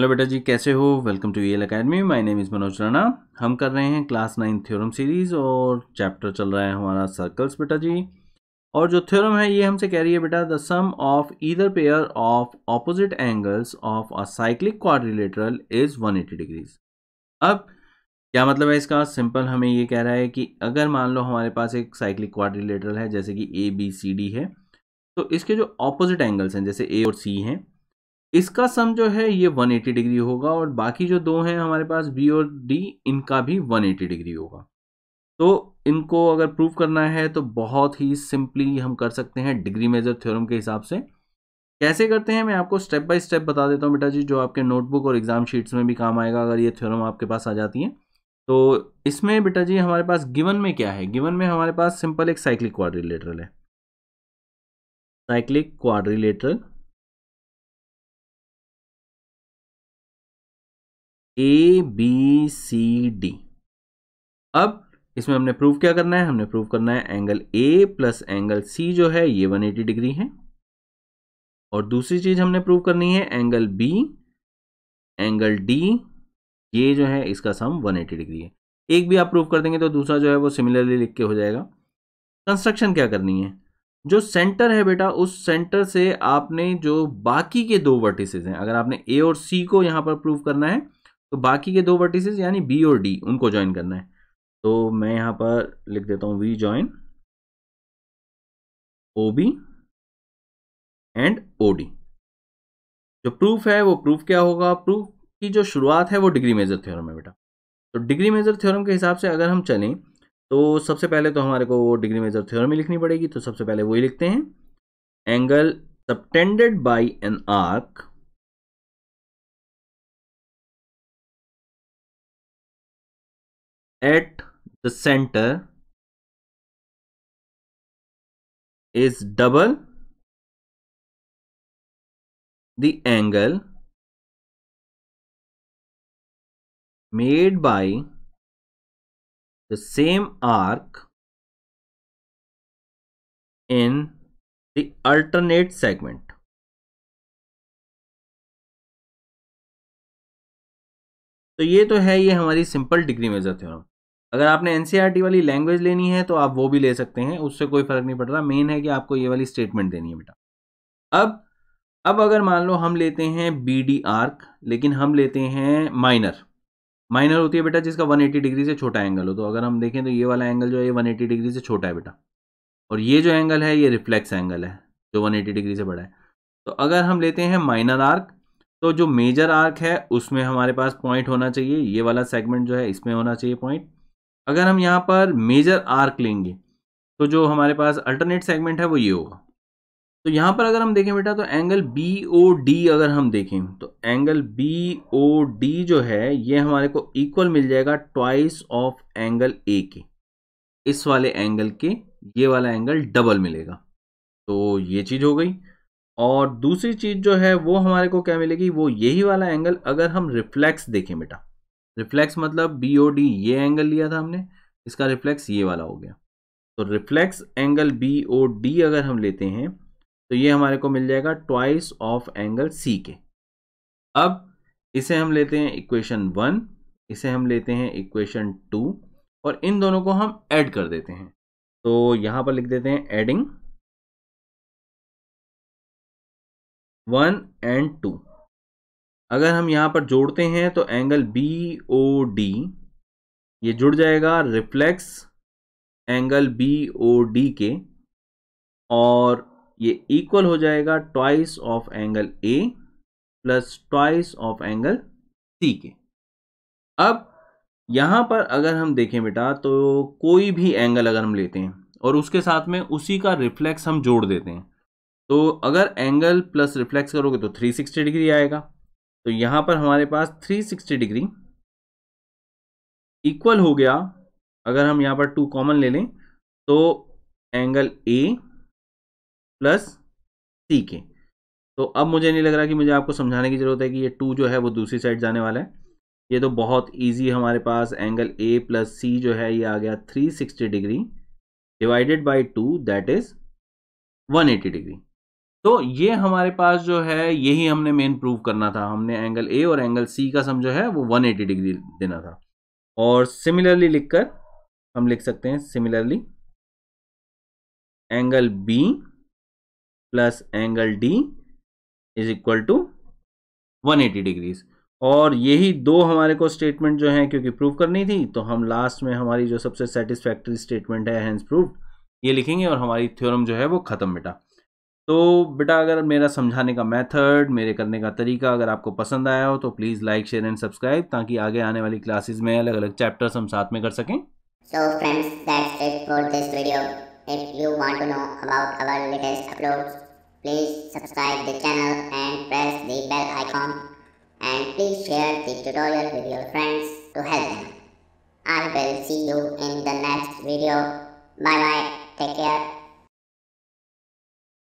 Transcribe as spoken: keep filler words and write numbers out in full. Hello बेटा जी, कैसे हो? Welcome to EL academy. My name is Manoj Rana. हम कर रहे हैं क्लास नाइन थ्योरम सीरीज़ और चैप्टर चल रहा है हमारा सर्कल्स बेटा जी। और जो थ्योरम है ये हमसे कह रही है बेटा, the sum of either pair of opposite angles of a cyclic quadrilateral is one eighty degrees. अब क्या मतलब है इसका? सिंपल हमें ये कह रहा है कि अगर मान लो हमारे पास एक साइक्लिक क्वाड्रिलेटरल है जैसे कि ए बी सी डी है, तो इसके जो ऑपोजिट एंगल्स हैं जैसे ए और सी हैं, इसका सम जो है ये वन एटी डिग्री होगा और बाकी जो दो हैं हमारे पास बी और डी, इनका भी वन एटी डिग्री होगा। तो इनको अगर प्रूव करना है तो बहुत ही सिंपली हम कर सकते हैं डिग्री मेजर थ्योरम के हिसाब से। कैसे करते हैं मैं आपको स्टेप बाय स्टेप बता देता हूं बेटा जी, जो आपके नोटबुक और एग्जाम शीट्स में भी काम आएगा अगर ये थ्योरम आपके पास आ जाती है। तो इसमें बेटा जी हमारे पास गिवन में क्या है? गिवन में हमारे पास सिंपल एक साइक्लिक क्वाड्रिलेटरल है। Cyclic quadrilateral A B C D. अब इसमें हमने प्रूव क्या करना है? हमने प्रूव करना है angle A plus angle C जो है ये वन एटी डिग्री है, और दूसरी चीज हमने प्रूव करनी है एंगल बी एंगल डी, ये जो है इसका सम वन एटी डिग्री है। एक भी आप प्रूव कर देंगे तो दूसरा जो है वो सिमिलरली लिख के हो जाएगा। कंस्ट्रक्शन क्या करनी है? जो सेंटर है बेटा, उस सेंटर से आपने जो बाकी के दो वर्टिसेस हैं, अगर आपने ए और सी को यहाँ पर प्रूव करना है तो बाकी के दो वर्टिसेस यानी बी और डी उनको ज्वाइन करना है। तो मैं यहाँ पर लिख देता हूँ we join O B and O D. जो प्रूफ है वो प्रूफ क्या होगा? प्रूफ की जो शुरुआत है वो डिग्री मेजर थ्योरम है बेटा। तो डिग्री मेजर थ्योरम के हिसाब से अगर हम चलें तो सबसे पहले तो हमारे को वो डिग्री मेजर थ्योरम ही लिखनी पड़ेगी। तो सबसे पहले वही लिखते हैं, angle subtended by an arc at the center is double the angle made by the same arc in the alternate segment. तो ये तो है ये हमारी सिंपल डिग्री मेजर थ्योरम। अगर आपने एनसीईआरटी वाली लैंग्वेज लेनी है तो आप वो भी ले सकते हैं, उससे कोई फर्क नहीं पड़ रहा। मेन है कि आपको ये वाली स्टेटमेंट देनी है बेटा। अब अब अगर मान लो हम लेते हैं बीडी आर्क, लेकिन हम लेते हैं माइनर। माइनर होती है बेटा जिसका वन एटी डिग्री से छोटा एंगल हो। तो अगर हम देखें तो ये वाला एंगल जो है ये वन एटी डिग्री से छोटा है बेटा, और ये जो एंगल है ये रिफ्लेक्स एंगल है जो वन एटी डिग्री से बड़ा है। तो अगर हम लेते हैं माइनर आर्क, तो जो मेजर आर्क है उसमें हमारे पास पॉइंट होना चाहिए, ये वाला सेगमेंट जो है इसमें होना चाहिए पॉइंट। अगर हम यहाँ पर मेजर आर्क लेंगे तो जो हमारे पास अल्टरनेट सेगमेंट है वो ये होगा। तो यहाँ पर अगर हम देखें बेटा तो एंगल बी ओ डी, अगर हम देखें तो एंगल बी ओ डी जो है ये हमारे को इक्वल मिल जाएगा ट्वाइस ऑफ एंगल ए के, इस वाले एंगल के ये वाला एंगल डबल मिलेगा। तो ये चीज़ हो गई। और दूसरी चीज़ जो है वो हमारे को क्या मिलेगी? वो यही वाला एंगल। अगर हम रिफ्लेक्स देखें बेटा, रिफ्लेक्स मतलब बी ओ डी ये एंगल लिया था हमने, इसका रिफ्लेक्स ये वाला हो गया। तो reflex angle B O D अगर हम लेते हैं तो ये हमारे को मिल जाएगा ट्वाइस ऑफ एंगल सी के। अब इसे हम लेते हैं इक्वेशन वन, इसे हम लेते हैं इक्वेशन टू, और इन दोनों को हम ऐड कर देते हैं। तो यहाँ पर लिख देते हैं एडिंग वन एंड टू। अगर हम यहाँ पर जोड़ते हैं तो एंगल बी ओ डी ये जुड़ जाएगा reflex angle B O D के, और ये इक्वल हो जाएगा twice of angle A plus twice of angle C के। अब यहाँ पर अगर हम देखें बेटा तो कोई भी एंगल अगर हम लेते हैं और उसके साथ में उसी का रिफ्लेक्स हम जोड़ देते हैं, तो अगर एंगल प्लस रिफ्लेक्स करोगे तो तीन सौ साठ डिग्री आएगा। तो यहाँ पर हमारे पास तीन सौ साठ डिग्री इक्वल हो गया, अगर हम यहाँ पर टू कॉमन ले लें तो एंगल ए प्लस सी के। तो अब मुझे नहीं लग रहा कि मुझे आपको समझाने की ज़रूरत है कि ये टू जो है वो दूसरी साइड जाने वाला है। ये तो बहुत ईजी, हमारे पास एंगल ए प्लस सी जो है ये आ गया तीन सौ साठ degree divided by two, that is one eighty degree. तो ये हमारे पास जो है यही हमने मेन प्रूव करना था, हमने एंगल ए और एंगल सी का समझो है वो एक सौ अस्सी डिग्री देना था। और सिमिलरली लिखकर हम लिख सकते हैं similarly angle B plus angle D is equal to एक सौ अस्सी डिग्रीज। और यही दो हमारे को स्टेटमेंट जो है क्योंकि प्रूव करनी थी तो हम लास्ट में हमारी जो सबसे सेटिस्फैक्टरी स्टेटमेंट है हैंस प्रूव्ड ये लिखेंगे और हमारी थ्योरम जो है वो ख़त्म बेटा। तो बेटा अगर मेरा समझाने का मेथड, मेरे करने का तरीका अगर आपको पसंद आया हो तो please like share and subscribe, ताकि आगे आने वाली क्लासेस में अलग अलग चैप्टर्स हम साथ में कर सकें। So friends that's it for this video. If you want to know about our latest uploads please subscribe the channel and press the bell icon and please share the tutorial with your friends to help them. I will see you in the next video. Bye bye. Take care.